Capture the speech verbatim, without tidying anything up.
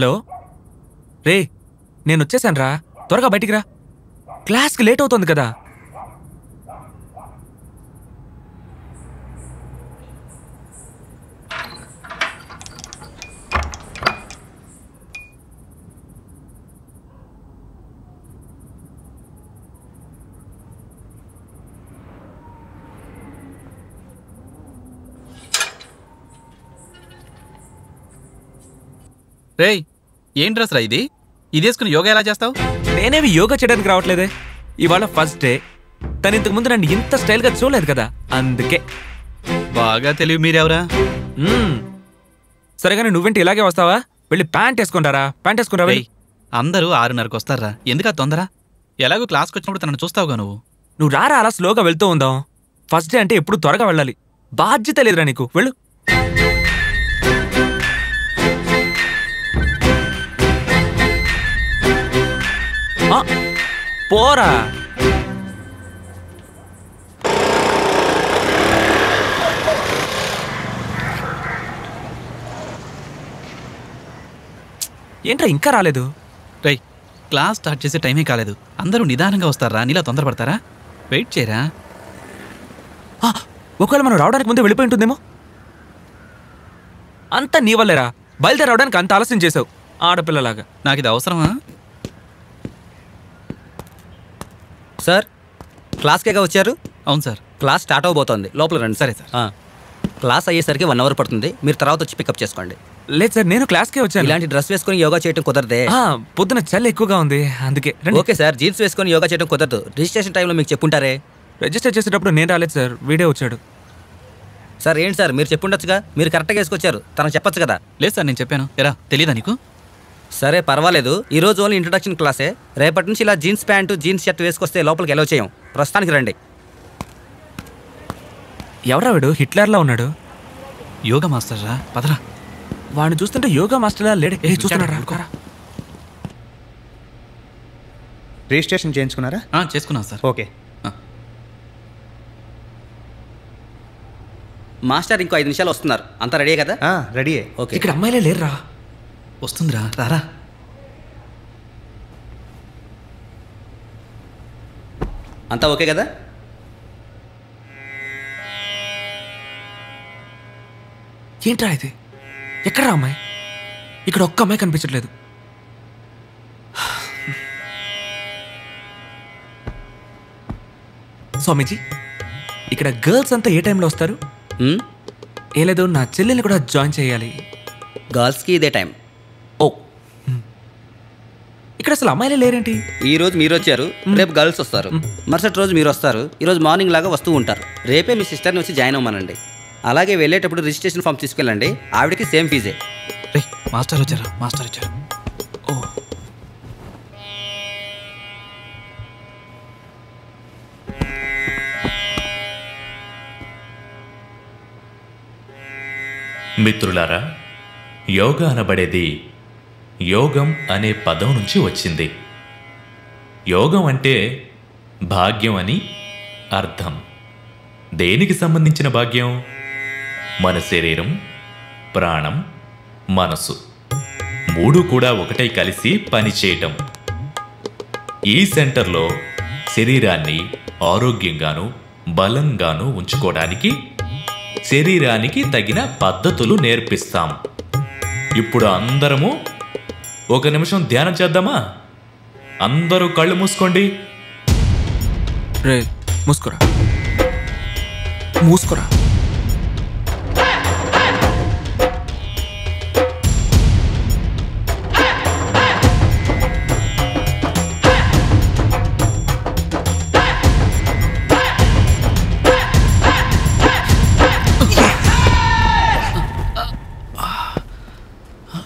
Hello రే, నేను వచ్చేసాను రా, త్వరగా బయటికి రా, క్లాస్కి లేట్ అవుతుంది కదా. రే ఏం డ్రెస్ రా ఇది ఇదేసుకుని యోగా ఎలా చేస్తావు? నేనేమి యోగా చేయడానికి రావట్లేదే, ఇవాళ ఫస్ట్ డే. తను ఇంతకు ముందు నన్ను ఇంత స్టైల్గా చూడలేదు కదా, అందుకే. బాగా తెలివి మీరెవరా? సరేగాని నువ్వేంటి ఇలాగే వస్తావా? వెళ్ళి ప్యాంట్ వేసుకుంటారా? ప్యాంట్ వేసుకుంటావా? అందరూ ఆరున్నరకు వస్తారా, ఎందుకు ఆ తొందర? ఎలాగో క్లాస్కి వచ్చినప్పుడు తనను చూస్తావుగా. నువ్వు నువ్వు రారా, అలా స్లోగా వెళ్తూ ఉందాం. ఫస్ట్ డే అంటే ఎప్పుడు త్వరగా వెళ్ళాలి, బాధ్యత లేదురా నీకు. వెళ్ళు. పోరా ఏంట్రా ఇంకా రాలేదు? రై క్లాస్ స్టార్ట్ చేసే టైమే కాలేదు, అందరూ నిదానంగా వస్తారా? నీలా తొందరపడతారా? వెయిట్ చేయరా. ఒకవేళ మనం రావడానికి ముందే వెళ్ళిపోయి ఉంటుందేమో. అంతా నీ వల్లేరా, బయలుదేరి రావడానికి అంత ఆలస్యం చేసావు ఆడపిల్లలాగా. నాకు ఇది అవసరమా? సార్ క్లాస్కేగా వచ్చారు? అవును సార్. క్లాస్ స్టార్ట్ అవబోతోంది, లోపల రండి. సరే సార్. క్లాస్ అయ్యేసరికి వన్ అవర్ పడుతుంది, మీరు తర్వాత వచ్చి పికప్ చేసుకోండి. లేదు సార్, నేను క్లాస్కే వచ్చాను. ఇలాంటి డ్రెస్ వేసుకుని యోగా చేయడం కుదరదే, పొద్దున చలి ఎక్కువగా ఉంది అందుకే. ఓకే సార్, జీన్స్ వేసుకొని యోగా చేయడం కుదరదు. రిజిస్ట్రేషన్ టైంలో మీకు చెప్పుంటారే. రిజిస్టర్ చేసేటప్పుడు నేను రాలేదు సార్, వీడే వచ్చాడు. సార్ ఏంటి సార్, మీరు చెప్పుండొచ్చుగా, మీరు కరెక్ట్గా వేసుకొచ్చారు, తనకు చెప్పొచ్చు కదా. లేదు సార్, నేను చెప్పాను. ఎరా తెలీదా నీకు? సరే పర్వాలేదు, ఈ రోజు ఓన్లీ ఇంట్రొడక్షన్ క్లాసే. రేపటి నుంచి ఇలా జీన్స్ ప్యాంటు జీన్స్ షర్ట్ వేసుకొస్తే లోపలికి ఎలా చేయం. ప్రస్తుతానికి రండి. ఎవరా వీడు? హిట్లర్లా ఉన్నాడు. యోగా మాస్టర్ రా, పదరా. వాడిని చూస్తుంటే యోగా మాస్టర్లా లేడే. చూస్తున్నారా? రిజిస్ట్రేషన్ చేయించుకున్నారా? చేసుకున్నాం సార్. ఓకే మాస్టర్, ఇంకో ఐదు నిమిషాలు వస్తున్నారు. అంతా రెడీ కదా? రెడీ. ఓకే. ఇక్కడ అమ్మాయిలే లేరు రా. వస్తుందిరా, రారా. అంతా ఓకే కదా? ఏంట్రా ఇది? ఎక్కడ అమ్మాయి? ఇక్కడ ఒక్క అమ్మాయి కనిపించట్లేదు. స్వామీజీ, ఇక్కడ గర్ల్స్ అంతా ఏ టైంలో వస్తారు? ఏ లేదు, నా చెల్లెల్ని కూడా జాయిన్ చేయాలి. గర్ల్స్కి ఇదే టైం. ఓ ఇక్కడ అసలు అమ్మాయిలే లేరేంటి? ఈ రోజు మీరు వచ్చారు, రేపు గర్ల్స్ వస్తారు, మరుసటి రోజు మీరు వస్తారు. ఈరోజు మార్నింగ్ లాగా వస్తూ ఉంటారు. రేపే మీ సిస్టర్ని వచ్చి జాయిన్ అవ్వమనండి. అలాగే వెళ్ళేటప్పుడు రిజిస్ట్రేషన్ ఫామ్ తీసుకెళ్ళండి, ఆవిడకి సేమ్ ఫీజే. మాస్టర్ వచ్చారా? మాస్టర్ వచ్చారు. ఓ మిత్రులారా, యోగా అనబడేది యోగం అనే పదం నుంచి వచ్చింది. యోగం అంటే భాగ్యం అని అర్థం. దేనికి సంబంధించిన భాగ్యం? మన శరీరం, ప్రాణం, మనసు మూడు కూడా ఒకటే కలిసి పనిచేయటం. ఈ సెంటర్లో శరీరాన్ని ఆరోగ్యంగాను బలంగాను ఉంచుకోవడానికి శరీరానికి తగిన పద్ధతులు నేర్పిస్తాం. ఇప్పుడు అందరము ఒక నిమిషం ధ్యానం చేద్దామా? అందరూ కళ్ళు మూసుకోండి. రే మూసుకోరా, మూసుకోరా.